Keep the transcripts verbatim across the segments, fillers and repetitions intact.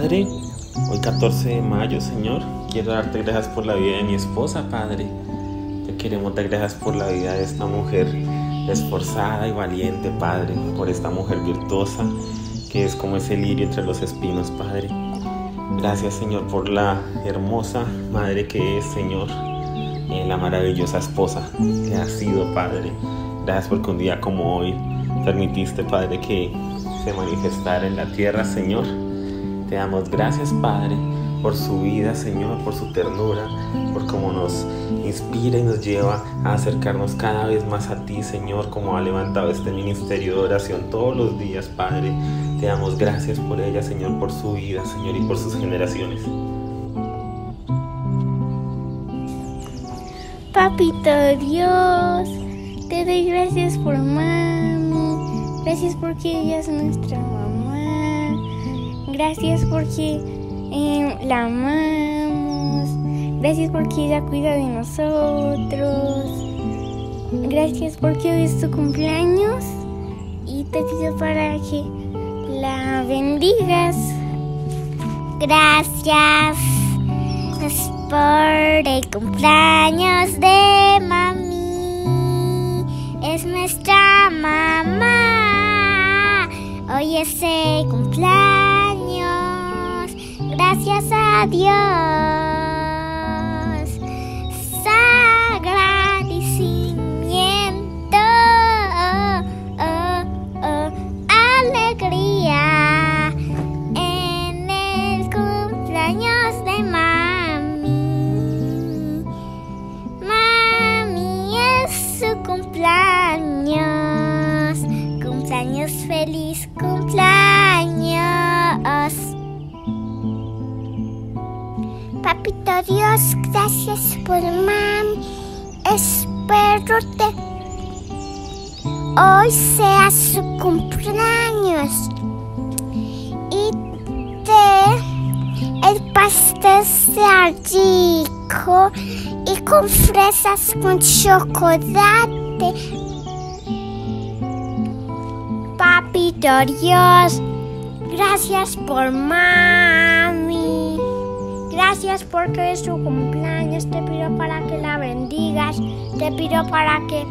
Padre, hoy catorce de mayo, Señor, quiero darte gracias por la vida de mi esposa, Padre. Te queremos dar gracias por la vida de esta mujer esforzada y valiente, Padre, por esta mujer virtuosa que es como ese lirio entre los espinos, Padre. Gracias, Señor, por la hermosa madre que es, Señor, eh, la maravillosa esposa que has sido, Padre. Gracias porque un día como hoy permitiste, Padre, que se manifestara en la tierra, Señor. Te damos gracias, Padre, por su vida, Señor, por su ternura, por cómo nos inspira y nos lleva a acercarnos cada vez más a ti, Señor, como ha levantado este ministerio de oración todos los días, Padre. Te damos gracias por ella, Señor, por su vida, Señor, y por sus generaciones. Papito Dios, te doy gracias por mami, gracias porque ella es nuestra mamá, gracias porque eh, la amamos, gracias porque ella cuida de nosotros, gracias porque hoy es tu cumpleaños y te pido para que la bendigas. Gracias por el cumpleaños de mami. Es nuestra mamá. Hoy es el cumpleaños. Gracias a Dios. Agradecimiento. Oh, oh, oh. Alegría. Cumpleaños, cumpleaños feliz, cumpleaños. Papito Dios, gracias por mami. Espero que hoy sea su cumpleaños y que el pastel sea rico y con fresas con chocolate. Papito Dios, gracias por mami, gracias porque es su cumpleaños, te pido para que la bendigas, te pido para que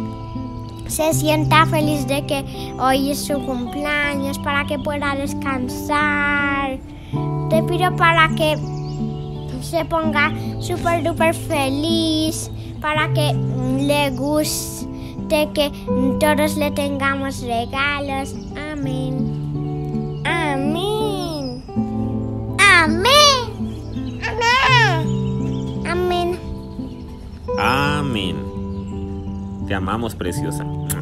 se sienta feliz de que hoy es su cumpleaños, para que pueda descansar, te pido para que se ponga súper duper feliz, para que le guste, que todos le tengamos regalos. Amén. Amén. Amén. Amén. Amén. Amén. Te amamos, preciosa.